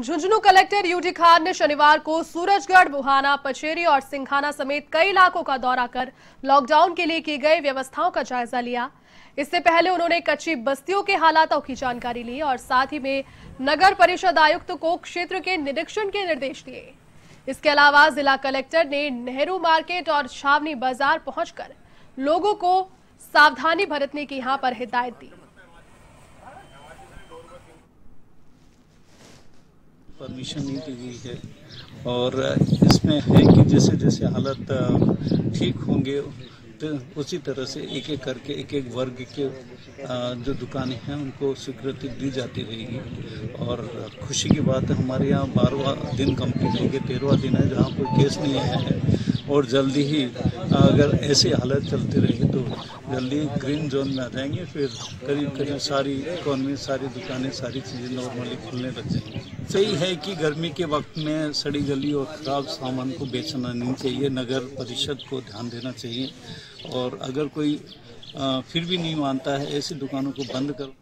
Jhunjhunu collector UD Khan ने शनिवार को सूरजगढ़, बुहाना, पचेरी और सिंघाना समेत कई इलाकों का दौरा कर लॉकडाउन के लिए की गई व्यवस्थाओं का जायजा लिया। इससे पहले उन्होंने कच्ची बस्तियों के हालातों की जानकारी ली और साथ ही में नगर परिषद आयुक्त को क्षेत्र के निरीक्षण के निर्देश दिए। इसके अलावा जिला कलेक्टर ने नेहरू मार्केट और छावनी बाजार पहुंचकर लोगों को सावधानी बरतने की यहाँ पर हिदायत दी। परमिशन नहीं दी गई है और इसमें है कि जैसे जैसे हालत ठीक होंगे तो उसी तरह से एक एक करके एक एक वर्ग के जो दुकानें हैं उनको स्वीकृति दी जाती रहेगी। और खुशी की बात है, हमारे यहाँ 12वां दिन कंप्लीट है, 13वां दिन है जहाँ कोई केस नहीं आया है। और जल्दी ही अगर ऐसी हालत चलती रहेगी तो जल्दी ग्रीन जोन में आ जाएंगे, फिर करीब सारी इकोनॉमी, सारी दुकानें, सारी चीज़ें नॉर्मली खुलने लग जाएंगी। सही है कि गर्मी के वक्त में सड़ी गली और ख़राब सामान को बेचना नहीं चाहिए, नगर परिषद को ध्यान देना चाहिए। और अगर कोई फिर भी नहीं मानता है, ऐसी दुकानों को बंद करो।